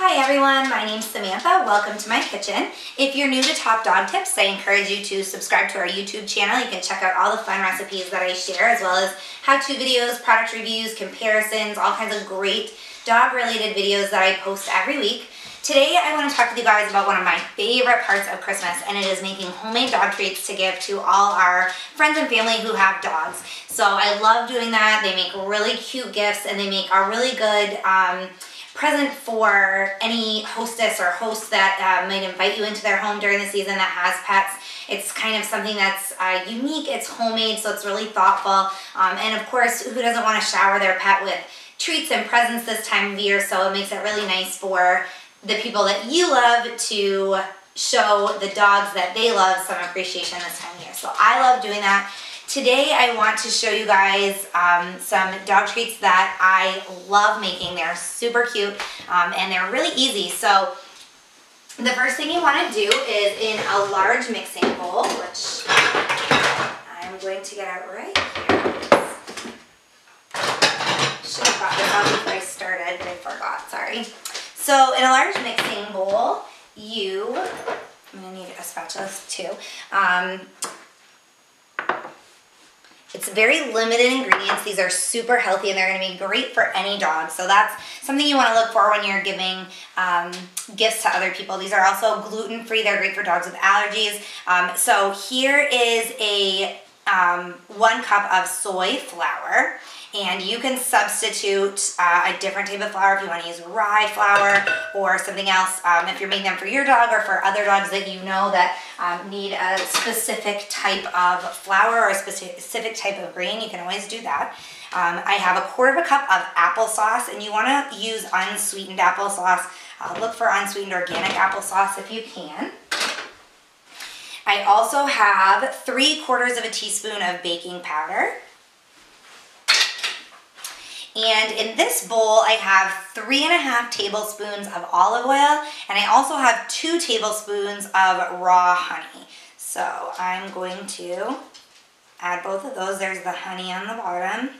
Hi everyone, my name's Samantha. Welcome to my kitchen. If you're new to Top Dog Tips, I encourage you to subscribe to our YouTube channel. You can check out all the fun recipes that I share, as well as how-to videos, product reviews, comparisons, all kinds of great dog-related videos that I post every week. Today I want to talk to you guys about one of my favorite parts of Christmas, and it is making homemade dog treats to give to all our friends and family who have dogs. So I love doing that. They make really cute gifts, and they make a really good present for any hostess or host that might invite you into their home during the season that has pets. It's kind of something that's unique, it's homemade, so it's really thoughtful. And of course, who doesn't want to shower their pet with treats and presents this time of year? So it makes it really nice for the people that you love to show the dogs that they love some appreciation this time of year. So I love doing that. Today I want to show you guys some dog treats that I love making. They're super cute and they're really easy. So the first thing you want to do is, in a large mixing bowl, which I'm going to get out right here. Should have got this out before I started, but I forgot, sorry. So in a large mixing bowl, I'm going to need a spatula too. It's very limited ingredients. These are super healthy and they're going to be great for any dog. So that's something you want to look for when you're giving gifts to other people. These are also gluten-free. They're great for dogs with allergies. So here is a 1 cup of soy flour, and you can substitute a different type of flour if you want to use rye flour or something else, if you're making them for your dog or for other dogs that you know that need a specific type of flour or a specific type of grain. You can always do that. I have 1/4 cup of applesauce, and you want to use unsweetened applesauce. Look for unsweetened organic applesauce if you can. I also have 3/4 teaspoon of baking powder. And in this bowl, I have 3.5 tablespoons of olive oil, and I also have 2 tablespoons of raw honey. So I'm going to add both of those. There's the honey on the bottom.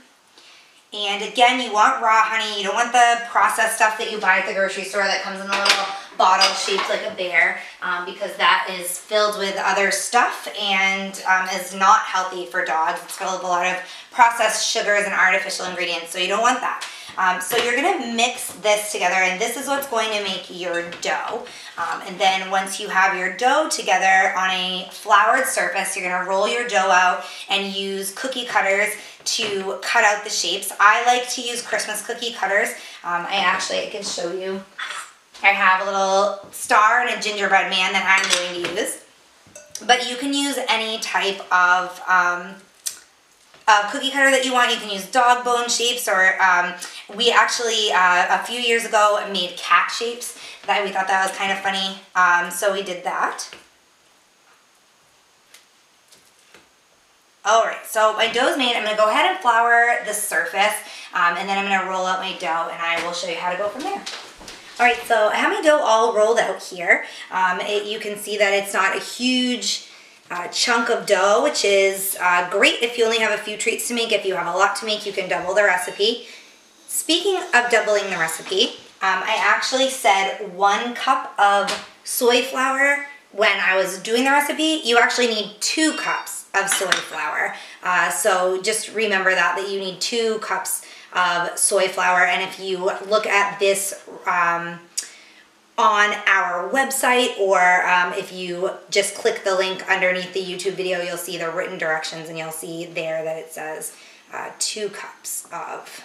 And again, you want raw honey. You don't want the processed stuff that you buy at the grocery store that comes in a little bottle shaped like a bear, because that is filled with other stuff and is not healthy for dogs. It's filled with a lot of processed sugars and artificial ingredients, so you don't want that. So you're going to mix this together, and this is what's going to make your dough. And then once you have your dough together on a floured surface, you're going to roll your dough out and use cookie cutters to cut out the shapes. I like to use Christmas cookie cutters. I can show you. I have a little star and a gingerbread man that I'm going to use, but you can use any type of cookie cutter that you want. You can use dog bone shapes, or we actually a few years ago made cat shapes. That we thought that was kind of funny, so we did that. Alright, so my dough's made. I'm going to go ahead and flour the surface, and then I'm going to roll out my dough, and I will show you how to go from there. Alright, so I have my dough all rolled out here. You can see that it's not a huge chunk of dough, which is great if you only have a few treats to make. If you have a lot to make, you can double the recipe. Speaking of doubling the recipe, I actually said 1 cup of soy flour when I was doing the recipe. You actually need 2 cups of soy flour. So just remember that you need 2 cups of soy flour, and if you look at this on our website, or if you just click the link underneath the YouTube video, you'll see the written directions, and you'll see there that it says 2 cups of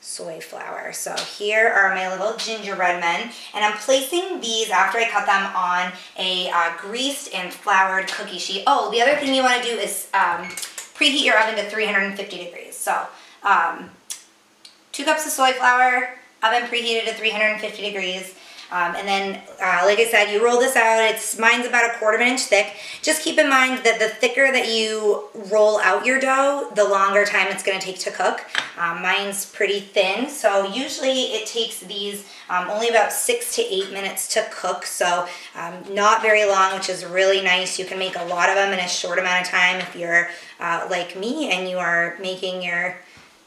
soy flour. So here are my little gingerbread men, and I'm placing these, after I cut them, on a greased and floured cookie sheet. Oh, the other thing you want to do is preheat your oven to 350 degrees. So 2 cups of soy flour, oven preheated to 350 degrees. And then, like I said, you roll this out. Mine's about 1/4 inch thick. Just keep in mind that the thicker that you roll out your dough, the longer time it's going to take to cook. Mine's pretty thin, so usually it takes these only about 6 to 8 minutes to cook, so not very long, which is really nice. You can make a lot of them in a short amount of time if you're like me and you are making your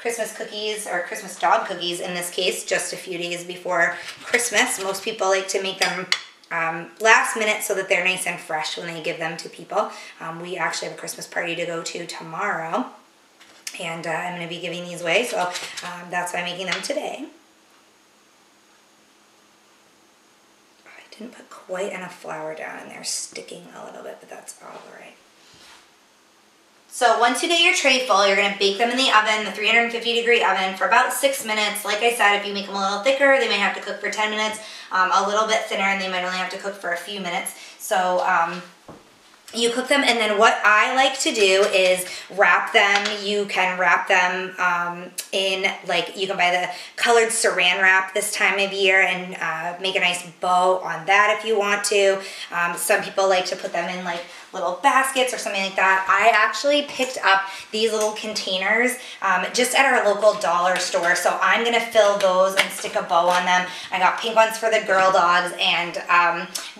Christmas cookies, or Christmas dog cookies in this case, just a few days before Christmas. Most people like to make them last minute so that they're nice and fresh when they give them to people. We actually have a Christmas party to go to tomorrow, and I'm going to be giving these away, so that's why I'm making them today. I didn't put quite enough flour down, and they're sticking a little bit, but that's all right. So once you get your tray full, you're going to bake them in the oven, the 350-degree oven, for about 6 minutes. Like I said, if you make them a little thicker, they may have to cook for 10 minutes, a little bit thinner, and they might only have to cook for a few minutes. So you cook them, and then what I like to do is wrap them. You can wrap them in, like, you can buy the colored saran wrap this time of year and make a nice bow on that if you want to. Some people like to put them in, like, little baskets or something like that. I actually picked up these little containers just at our local dollar store, so I'm gonna fill those and stick a bow on them. I got pink ones for the girl dogs and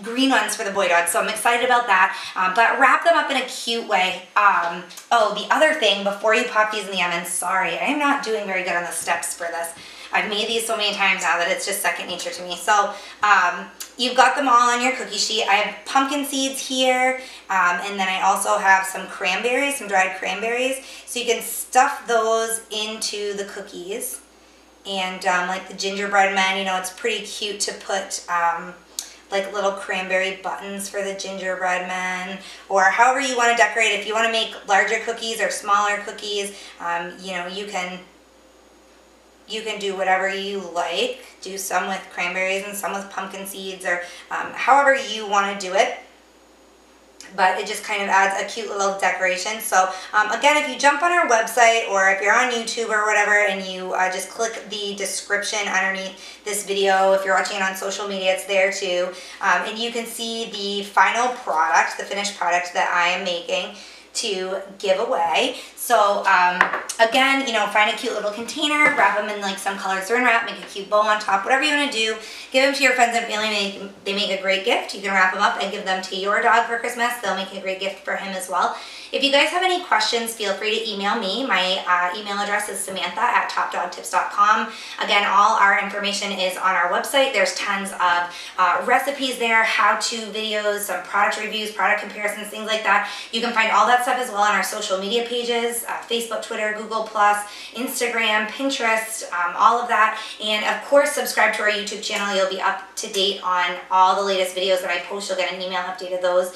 green ones for the boy dogs, so I'm excited about that. But wrap them up in a cute way. Oh, the other thing, before you pop these in the oven, sorry, I am not doing very good on the steps for this. I've made these so many times now that it's just second nature to me. So you've got them all on your cookie sheet. I have pumpkin seeds here, and then I also have some cranberries, some dried cranberries. So you can stuff those into the cookies. And like the gingerbread man, you know, it's pretty cute to put like little cranberry buttons for the gingerbread men, or however you want to decorate. If you want to make larger cookies or smaller cookies, you know, you can do whatever you like. Do some with cranberries and some with pumpkin seeds, or however you want to do it. But it just kind of adds a cute little decoration. So again, if you jump on our website, or if you're on YouTube or whatever, and you just click the description underneath this video, if you're watching it on social media, it's there too. And you can see the final product, the finished product that I am making to give away. So again, you know, find a cute little container, wrap them in like some colored saran wrap, make a cute bow on top, whatever you want to do. Give them to your friends and family. They make a great gift. You can wrap them up and give them to your dog for Christmas. They'll make a great gift for him as well. If you guys have any questions, feel free to email me. My email address is samantha@topdogtips.com. Again, all our information is on our website. There's tons of recipes there, how-to videos, some product reviews, product comparisons, things like that. You can find all that stuff as well on our social media pages, Facebook, Twitter, Google+, Instagram, Pinterest, all of that. And of course, subscribe to our YouTube channel. You'll be up to date on all the latest videos that I post. You'll get an email update of those.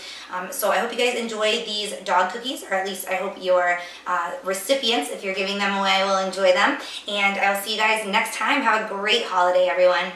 So I hope you guys enjoy these dog cookies, or at least I hope your recipients, if you're giving them away, will enjoy them. And I'll see you guys next time. Have a great holiday, everyone.